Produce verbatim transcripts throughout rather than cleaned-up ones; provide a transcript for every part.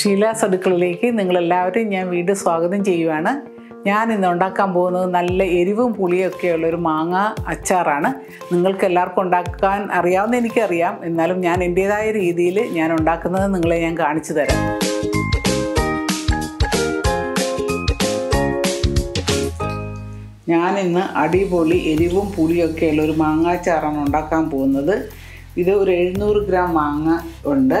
Sheela's Adukkalayilekku നിങ്ങൾ എല്ലാവരെയും ഞാൻ വീണ്ടും സ്വാഗതം ചെയ്യുകയാണ്. ഞാൻ ഇന്ന് ഉണ്ടാക്കാൻ പോകുന്നത് നല്ല എരിവും പുളിയൊക്കെ ഉള്ള ഒരു മാങ്ങ അച്ചാറാണ്. നിങ്ങൾക്ക് എല്ലാവർക്കും ഉണ്ടാക്കാൻ അറിയാവുന്ന എനിക്കറിയാം. എന്നാലും ഞാൻ എൻ്റെതായ രീതിയിൽ ഞാൻ ഉണ്ടാക്കുന്നത് നിങ്ങളെ ഞാൻ കാണിച്ചു തരാം. ഞാൻ ഇന്ന് അടിപൊളി എരിവും പുളിയൊക്കെ ഉള്ള ഒരു മാങ്ങ അച്ചാറാണ് ഉണ്ടാക്കാൻ പോകുന്നത്. ഇത് ഒരു എഴുന്നൂറ് ഗ്രാം മാങ്ങ ഉണ്ട്.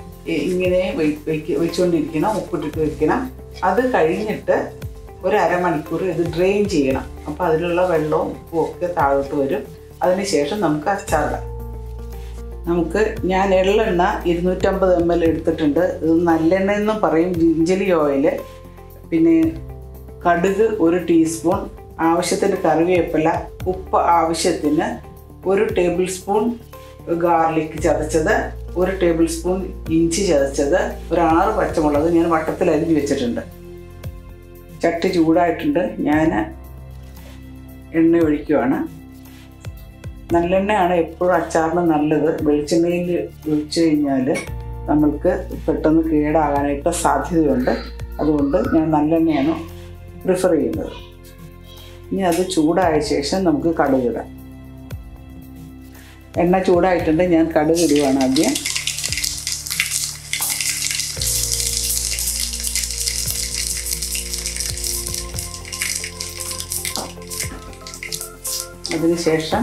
ഇങ്ങനെ വെച്ചുകൊണ്ടിരിക്കണം, ഉപ്പിട്ടിട്ട് വെക്കണം. അത് കഴിഞ്ഞിട്ട് ഒരു അരമണിക്കൂർ ഇത് ഡ്രെയിൻ ചെയ്യണം. അപ്പോൾ അതിലുള്ള വെള്ളവും ഉപ്പും ഒക്കെ താഴോട്ട് വരും. അതിനുശേഷം നമുക്ക് അച്ചാറിടാം. നമുക്ക് ഞാൻ എള്ളെണ്ണ ഇരുന്നൂറ്റമ്പത് എം എൽ എടുത്തിട്ടുണ്ട്. ഇത് നല്ലെണ്ണ എന്നും പറയും, ജിഞ്ചലി ഓയില്, പിന്നെ കടുക് ഒരു ടീസ്പൂൺ, ആവശ്യത്തിന് കറിവേപ്പില, ഉപ്പ് ആവശ്യത്തിന്, ഒരു ടേബിൾ സ്പൂൺ ഗാർലിക് ചതച്ചത്, ഒരു ടേബിൾ സ്പൂൺ ഇഞ്ചി ചതച്ചത്, ഒരു ആറ് പച്ചമുളക് ഞാൻ വട്ടത്തിൽ അരിഞ്ഞു വെച്ചിട്ടുണ്ട്. ചട്ടി ചൂടായിട്ടുണ്ട്. ഞാൻ എണ്ണ ഒഴിക്കുകയാണ്. നല്ലെണ്ണയാണ് എപ്പോഴും അച്ചാറിന് നല്ലത്. വെളിച്ചെണ്ണയിൽ ഒഴിച്ചു കഴിഞ്ഞാൽ നമ്മൾക്ക് പെട്ടെന്ന് കേടാകാനായിട്ട് സാധ്യതയുണ്ട്. അതുകൊണ്ട് ഞാൻ നല്ലെണ്ണയാണ് പ്രിഫർ ചെയ്യുന്നത്. ഇനി അത് ചൂടായ ശേഷം നമുക്ക് കടുകിടാം. എണ്ണ ചൂടായിട്ടുണ്ട്. ഞാൻ കടുക് ഇടുകയാണ് ആദ്യം. അതിനുശേഷം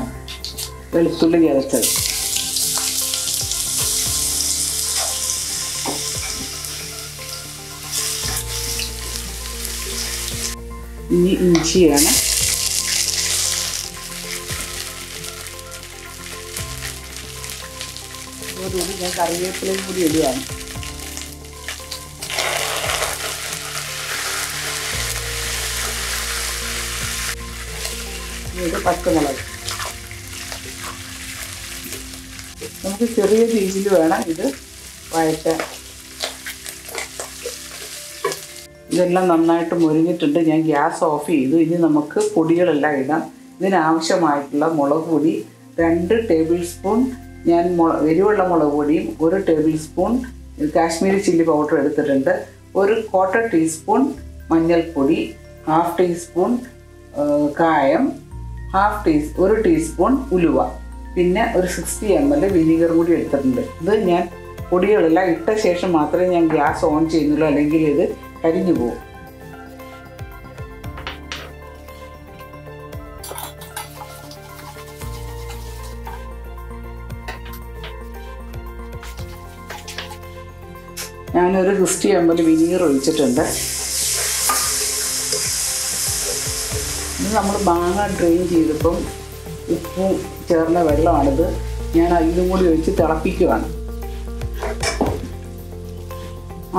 വെളുത്തുള്ളി ചതച്ചത്, ഇനി ഇഞ്ചിയാണ്, ഞാൻ കറിവേപ്പിലയും കൂടി ഇടുകയാണ്. ഇത് പച്ചമുളക് നമുക്ക് ചെറിയ രീതിയിൽ വേണം ഇത് വഴറ്റാൻ. ഇതെല്ലാം നന്നായിട്ട് മുരിഞ്ഞിട്ടുണ്ട്. ഞാൻ ഗ്യാസ് ഓഫ് ചെയ്തു. ഇനി നമുക്ക് പൊടികളെല്ലാം ഇടാം. ഇതിനാവശ്യമായിട്ടുള്ള മുളക് പൊടി രണ്ട് ടേബിൾ സ്പൂൺ, ഞാൻ എരിവുള്ള മുളക് പൊടിയും ഒരു tablespoon Kashmiri chilli powder എടുത്തിട്ടുണ്ട്, ഒരു ക്വാർട്ടർ ടീസ്പൂൺ മഞ്ഞൾപ്പൊടി, ഹാഫ് ടീസ്പൂൺ കായം, ഹാഫ് ടീ ഒരു ടീസ്പൂൺ ഉലുവ, പിന്നെ ഒരു സിക്സ്റ്റി എം എൽ വിനീഗർ കൂടി എടുത്തിട്ടുണ്ട്. ഇത് ഞാൻ പൊടികളെല്ലാം ഇട്ട ശേഷം മാത്രമേ ഞാൻ ഗ്യാസ് ഓൺ ചെയ്യുന്നുള്ളൂ, അല്ലെങ്കിൽ ഇത് കരിഞ്ഞു പോകും. ഞാനൊരു സിക്സ്റ്റി എം എൽ വിനീഗർ ഒഴിച്ചിട്ടുണ്ട്. ഇത് നമ്മൾ മാങ്ങ ഡ്രെയിൻ ചെയ്തപ്പം ഉപ്പും ചേർന്ന വെള്ളമാണിത്. ഞാൻ ഇതും കൂടി ഒഴിച്ച് തിളപ്പിക്കുകയാണ്.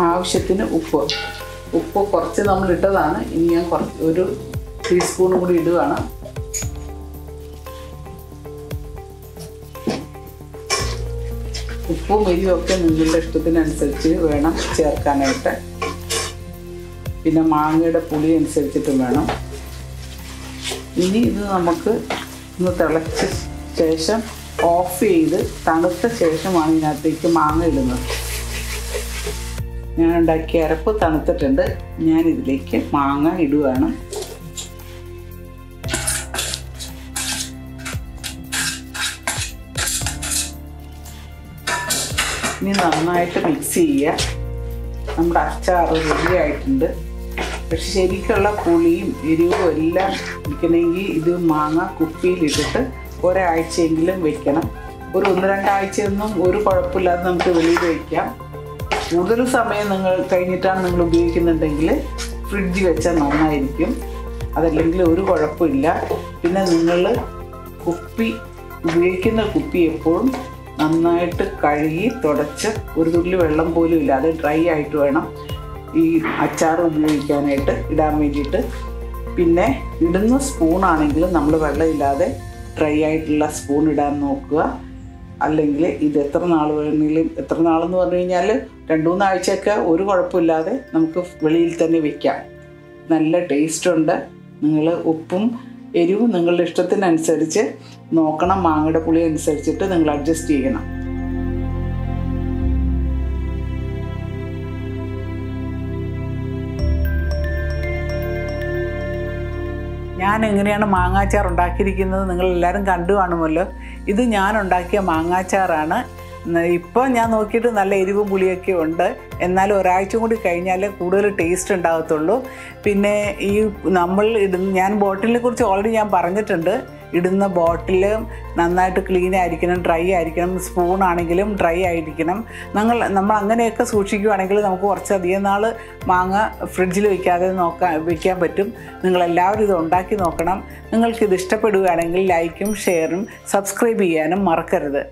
ആവശ്യത്തിന് ഉപ്പ് ഉപ്പ് കുറച്ച് നമ്മൾ ഇട്ടതാണ്. ഇനി ഞാൻ കുറച്ച് ഒരു ടീസ്പൂൺ കൂടി ഇടുകയാണ്. ഉപ്പും എരിവൊക്കെ നിങ്ങളുടെ ഇഷ്ടത്തിനനുസരിച്ച് വേണം ചേർക്കാനായിട്ട്. പിന്നെ മാങ്ങയുടെ പുളി അനുസരിച്ചിട്ടും വേണം. ഇനി ഇത് നമുക്ക് ഒന്ന് തിളച്ച ശേഷം ഓഫ് ചെയ്ത് തണുത്ത ശേഷമാണ് ഇതിനകത്തേക്ക് മാങ്ങ ഇടുന്നത്. ഞാൻ ഉണ്ടാക്കിയ അരപ്പ് തണുത്തിട്ടുണ്ട്. ഞാൻ ഇതിലേക്ക് മാങ്ങ ഇടുകയാണ്. ഇനി നന്നായിട്ട് മിക്സ് ചെയ്യുക. നമ്മുടെ അച്ചാർ റെഡി ആയിട്ടുണ്ട്. പക്ഷെ ശരിക്കുള്ള പുളിയും എരിവും എല്ലാം ഇരിക്കണമെങ്കിൽ ഇത് മാങ്ങ കുപ്പിയിലിട്ടിട്ട് ഒരാഴ്ചയെങ്കിലും വെക്കണം. ഒരു ഒന്ന് രണ്ടാഴ്ചയൊന്നും ഒരു കുഴപ്പമില്ലാതെ നമുക്ക് വെളിയിൽ വയ്ക്കാം. കൂടുതൽ സമയം നിങ്ങൾ കഴിഞ്ഞിട്ടാണ് നിങ്ങൾ ഉപയോഗിക്കുന്നുണ്ടെങ്കിൽ ഫ്രിഡ്ജ് വെച്ചാൽ നന്നായിരിക്കും, അതല്ലെങ്കിൽ ഒരു കുഴപ്പമില്ല. പിന്നെ നിങ്ങൾ കുപ്പി ഉപയോഗിക്കുന്ന കുപ്പി എപ്പോഴും നന്നായിട്ട് കഴുകി തുടച്ച് ഒരു തുള്ളി വെള്ളം പോലും ഇല്ലാതെ ഡ്രൈ ആയിട്ട് വേണം ഈ അച്ചാർ ഉപയോഗിക്കാനായിട്ട് ഇടാൻ വേണ്ടിയിട്ട്. പിന്നെ ഇടുന്ന സ്പൂണാണെങ്കിൽ നമ്മൾ വെള്ളമില്ലാതെ ഡ്രൈ ആയിട്ടുള്ള സ്പൂൺ ഇടാൻ നോക്കുക. അല്ലെങ്കിൽ ഇത് എത്ര നാൾ വേണമെങ്കിലും, എത്ര നാളെന്ന് പറഞ്ഞു കഴിഞ്ഞാൽ രണ്ട് മൂന്നാഴ്ചയൊക്കെ ഒരു കുഴപ്പമില്ലാതെ നമുക്ക് വെളിയിൽ തന്നെ വയ്ക്കാം. നല്ല ടേസ്റ്റുണ്ട്. നിങ്ങൾ ഉപ്പും എരിവും നിങ്ങളുടെ ഇഷ്ടത്തിനനുസരിച്ച് നോക്കണം. മാങ്ങയുടെ പുളി അനുസരിച്ചിട്ട് നിങ്ങൾ അഡ്ജസ്റ്റ് ചെയ്യണം. ഞാൻ എങ്ങനെയാണ് മാങ്ങാച്ചാർ ഉണ്ടാക്കിയിരിക്കുന്നത് നിങ്ങളെല്ലാവരും കണ്ടു കാണുമല്ലോ. ഇത് ഞാൻ ഉണ്ടാക്കിയ മാങ്ങാച്ചാറാണ്. ഇപ്പോൾ ഞാൻ നോക്കിയിട്ട് നല്ല എരിവും പുളിയൊക്കെ ഉണ്ട്. എന്നാലും ഒരാഴ്ച കൂടി കഴിഞ്ഞാൽ കൂടുതൽ ടേസ്റ്റ് ഉണ്ടാകത്തുള്ളൂ. പിന്നെ ഈ നമ്മൾ ഇടുന്ന, ഞാൻ ബോട്ടിലിനെ കുറിച്ച് ഓൾറെഡി ഞാൻ പറഞ്ഞിട്ടുണ്ട്. ഇടുന്ന ബോട്ടിൽ നന്നായിട്ട് ക്ലീൻ ആയിരിക്കണം, ഡ്രൈ ആയിരിക്കണം. സ്പൂണാണെങ്കിലും ഡ്രൈ ആയിരിക്കണം. നിങ്ങൾ നമ്മൾ അങ്ങനെയൊക്കെ സൂക്ഷിക്കുകയാണെങ്കിൽ നമുക്ക് കുറച്ചധികം നാൾ മാങ്ങ ഫ്രിഡ്ജിൽ വയ്ക്കാതെ നോക്കാൻ വയ്ക്കാൻ പറ്റും. നിങ്ങളെല്ലാവരും ഇത് ഉണ്ടാക്കി നോക്കണം. നിങ്ങൾക്കിത് ഇഷ്ടപ്പെടുകയാണെങ്കിൽ ലൈക്കും ഷെയറും സബ്സ്ക്രൈബ് ചെയ്യാനും മറക്കരുത്.